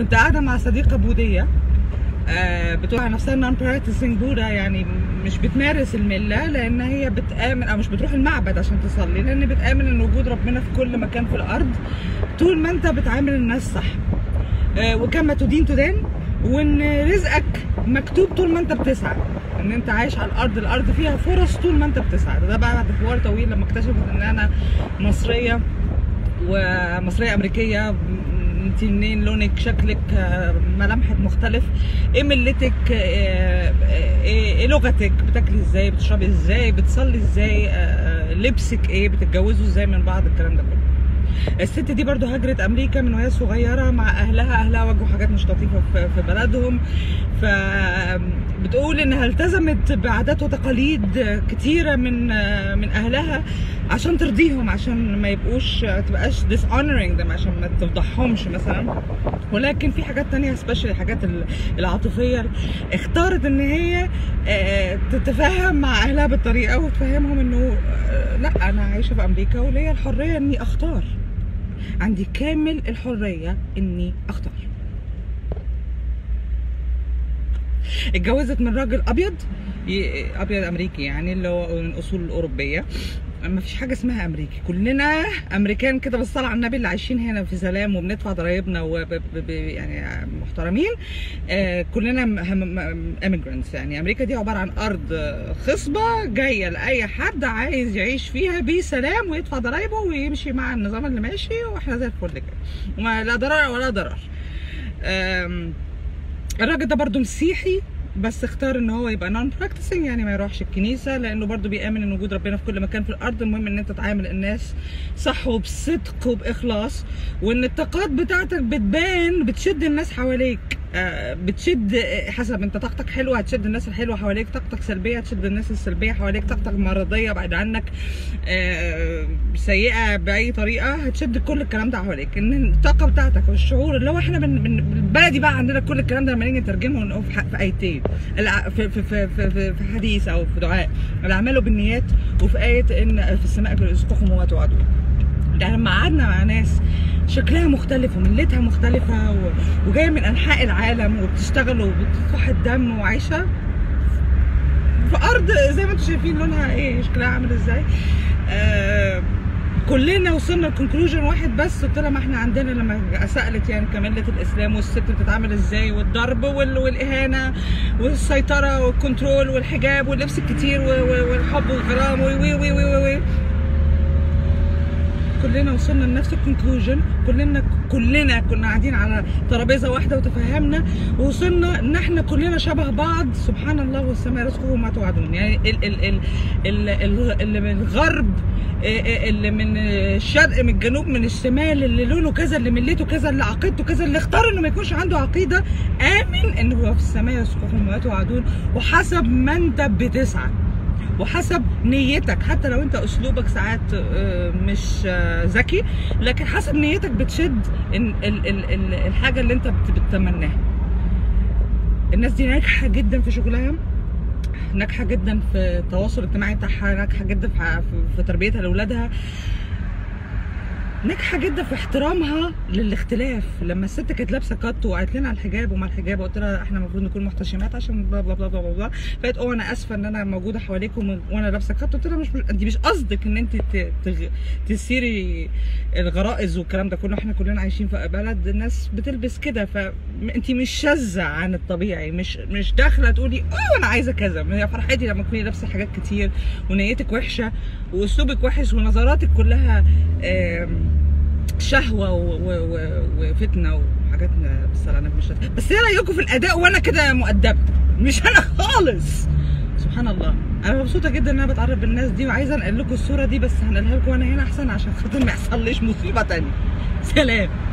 كنت قاعده مع صديقه بوذيه بتقول على نفسها نون براكتسنج بوذا، يعني مش بتمارس المله، لان هي بتامن او مش بتروح المعبد عشان تصلي، لان بتامن ان وجود ربنا في كل مكان في الارض طول ما انت بتعامل الناس صح، وكما تدين تدان، وان رزقك مكتوب طول ما انت بتسعى، ان انت عايش على الارض، الارض فيها فرص طول ما انت بتسعى. ده بقى بعد حوار طويل لما اكتشفت ان انا مصريه ومصريه امريكيه، انت منين، لونك، شكلك، ملامحك مختلف، ايه ملتك، ايه لغتك، بتاكلي ازاي، بتشربي ازاي، بتصلي ازاي، لبسك ايه، بتتجوزوا ازاي من بعض، الكلام ده كله. الست دي برضو هاجرت امريكا من وهي صغيره مع اهلها، اهلها واجهوا حاجات مش لطيفه في بلدهم، فبتقول انها التزمت بعادات وتقاليد كتيره من اهلها عشان ترضيهم، عشان ما يبقوش تبقاش ديس اونرينج ده، عشان ما تفضحهمش مثلا. ولكن في حاجات تانية سبيشال، الحاجات العاطفيه، اختارت ان هي تتفاهم مع اهلها بالطريقه وتفهمهم انه لا، انا عايشه في امريكا وليا الحريه اني اختار، عندي كامل الحريه اني اختار. اتجوزت من راجل ابيض امريكي، يعني اللي هو من اصول اوروبيه، ما فيش حاجه اسمها امريكي، كلنا امريكان كده، بالصلاه على النبي، اللي عايشين هنا في سلام وبندفع ضرايبنا يعني محترمين، كلنا اميجرانتس. يعني امريكا دي عباره عن ارض خصبه جايه لاي حد عايز يعيش فيها بسلام ويدفع ضرايبه ويمشي مع النظام اللي ماشي، واحنا زي الفل كده، لا ضرر ولا ضرر. الراجل ده برده مسيحي، بس اختار ان هو يبقى نون براكتسنج، يعني ما يروحش الكنيسه، لانه برضو بيامن ان وجود ربنا في كل مكان في الارض، المهم ان انت تعامل الناس صح وبصدق وباخلاص، وان الطاقات بتاعتك بتبان، بتشد الناس حواليك، بتشد حسب انت طاقتك حلوه هتشد الناس الحلوه حواليك، طاقتك سلبيه هتشد الناس السلبيه حواليك، طاقتك مرضيه بعد عنك سيئه باي طريقه هتشد كل الكلام ده حواليك. ان الطاقه بتاعتك والشعور اللي هو احنا بالبلدي بقى عندنا كل الكلام ده، لما نيجي نترجمه في ايتين، في في في في في حديث او في دعاء، اعملوا بالنيات، وفي ايه ان في السماء رزقكم وما توعدون. يعني لما قعدنا مع ناس شكلها مختلف وملتها مختلفة وجاية من أنحاء العالم وبتشتغل وبتكح الدم وعايشة في أرض زي ما انتوا شايفين لونها ايه، شكلها عامل ازاي، كلنا وصلنا لكونكلوجن واحد بس، قلت لها ما احنا عندنا لما سالت يعني كمله الاسلام والست بتتعامل ازاي، والضرب والاهانه والسيطره والكنترول والحجاب واللبس الكتير والحب والغرام و كلنا وصلنا لنفس الكونكلوجن، كلنا كنا قاعدين على ترابيزه واحده وتفهمنا، ووصلنا ان احنا كلنا شبه بعض، سبحان الله، والسماء رزقكم وما توعدون. يعني اللي من الغرب، اللي من الشرق، من الجنوب، من الشمال، اللي لونه كذا، اللي ملته كذا، اللي عقيدته كذا، اللي اختار انه ما يكونش عنده عقيده، امن ان هو في السماء رزقكم وما توعدون، وحسب ما انت بتسعى وحسب نيتك، حتى لو انت اسلوبك ساعات مش ذكي، لكن حسب نيتك بتشد الحاجه اللي انت بتتمناها. الناس دي ناجحه جدا في شغلها، ناجحه جدا في التواصل الاجتماعي بتاعها، ناجحه جدا في تربيتها لاولادها، ناجحه جدا في احترامها للاختلاف. لما الست كانت لابسه كات وقالت لنا على الحجاب وما الحجاب، وقلت لها احنا المفروض نكون محتشمات عشان بلا بلا بلا بلا بلا، فقالت اه انا اسفه ان انا موجوده حواليكم وانا لابسه كات. قلت لها مش قصدك ان انت تثيري الغرائز والكلام ده كله، احنا كلنا عايشين في بلد الناس بتلبس كده، فانت مش شاذه عن الطبيعي، مش داخله تقولي اه انا عايزه كذا. هي فرحتي لما تكوني لابسه حاجات كتير ونيتك وحشه واسلوبك وحش ونظراتك كلها شهوه وفتنه وحاجات بالصلاه، بس ايه رايكم في الاداء وانا كده مؤدبه؟ مش انا خالص، سبحان الله. انا مبسوطه جدا ان انا بتعرف بالناس دي، وعايزه انقل لكم الصوره دي، بس هنقلها لكم وانا هنا احسن عشان خاطر ما يحصليش مصيبه ثانيه. سلام.